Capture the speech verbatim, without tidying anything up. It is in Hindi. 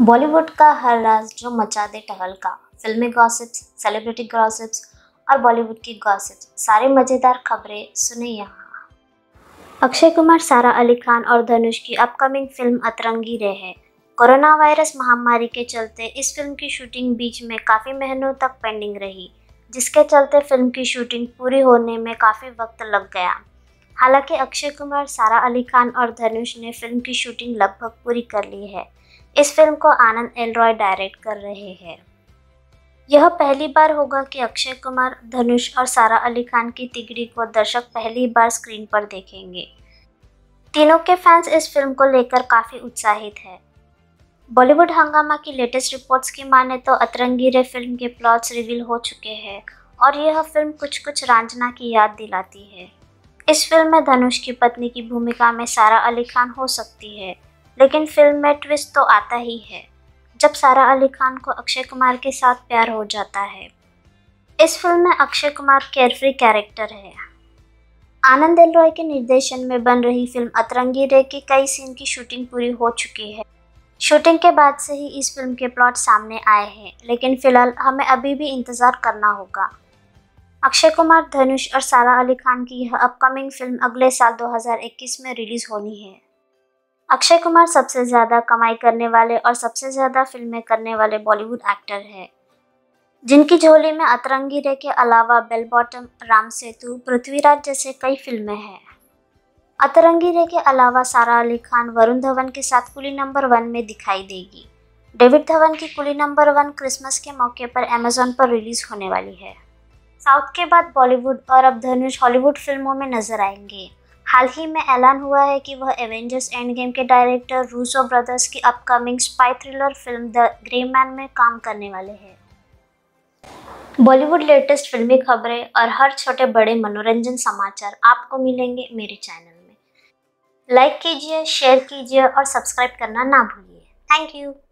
बॉलीवुड का हर राज जो मचा दे टहलका। फिल्मी गॉसिप्स, सेलिब्रिटी गॉसिप्स और बॉलीवुड की गॉसिप्स, सारे मज़ेदार खबरें सुने यहाँ। अक्षय कुमार, सारा अली खान और धनुष की अपकमिंग फिल्म अतरंगी रे है। कोरोना वायरस महामारी के चलते इस फिल्म की शूटिंग बीच में काफ़ी महीनों तक पेंडिंग रही, जिसके चलते फिल्म की शूटिंग पूरी होने में काफ़ी वक्त लग गया। हालांकि अक्षय कुमार, सारा अली खान और धनुष ने फिल्म की शूटिंग लगभग पूरी कर ली है। इस फिल्म को आनंद एल रॉय डायरेक्ट कर रहे हैं। यह पहली बार होगा कि अक्षय कुमार, धनुष और सारा अली खान की तिगड़ी को दर्शक पहली बार स्क्रीन पर देखेंगे। तीनों के फैंस इस फिल्म को लेकर काफ़ी उत्साहित है। बॉलीवुड हंगामा की लेटेस्ट रिपोर्ट्स की माने तो अतरंगी रे फिल्म के प्लॉट्स रिवील हो चुके हैं और यह फिल्म कुछ कुछ रांझना की याद दिलाती है। इस फिल्म में धनुष की पत्नी की भूमिका में सारा अली खान हो सकती है, लेकिन फिल्म में ट्विस्ट तो आता ही है जब सारा अली खान को अक्षय कुमार के साथ प्यार हो जाता है। इस फिल्म में अक्षय कुमार केयरफ्री कैरेक्टर है। आनंद एल रॉय के निर्देशन में बन रही फिल्म अतरंगी रे की कई सीन की शूटिंग पूरी हो चुकी है। शूटिंग के बाद से ही इस फिल्म के प्लॉट सामने आए हैं, लेकिन फिलहाल हमें अभी भी इंतज़ार करना होगा। अक्षय कुमार, धनुष और सारा अली खान की यह अपकमिंग फिल्म अगले साल दो हज़ार इक्कीस में रिलीज़ होनी है। अक्षय कुमार सबसे ज़्यादा कमाई करने वाले और सबसे ज़्यादा फिल्में करने वाले बॉलीवुड एक्टर हैं, जिनकी झोली में अतरंगी रे के अलावा बेल बॉटम, राम सेतु, पृथ्वीराज जैसे कई फिल्में हैं। अतरंगी रे के अलावा सारा अली खान वरुण धवन के साथ कुली नंबर वन में दिखाई देगी। डेविड धवन की कुली नंबर वन क्रिसमस के मौके पर अमेजॉन पर रिलीज़ होने वाली है। साउथ के बाद बॉलीवुड और अब धनुष हॉलीवुड फिल्मों में नजर आएंगे। हाल ही में ऐलान हुआ है कि वह एवेंजर्स एंडगेम के डायरेक्टर रूसो ब्रदर्स की upcoming spy thriller film the Gray Man में काम करने वाले हैं। बॉलीवुड लेटेस्ट फिल्मी खबरें और हर छोटे बड़े मनोरंजन समाचार आपको मिलेंगे मेरे चैनल में। लाइक कीजिए, शेयर कीजिए और सब्सक्राइब करना ना भूलिए। Thank you.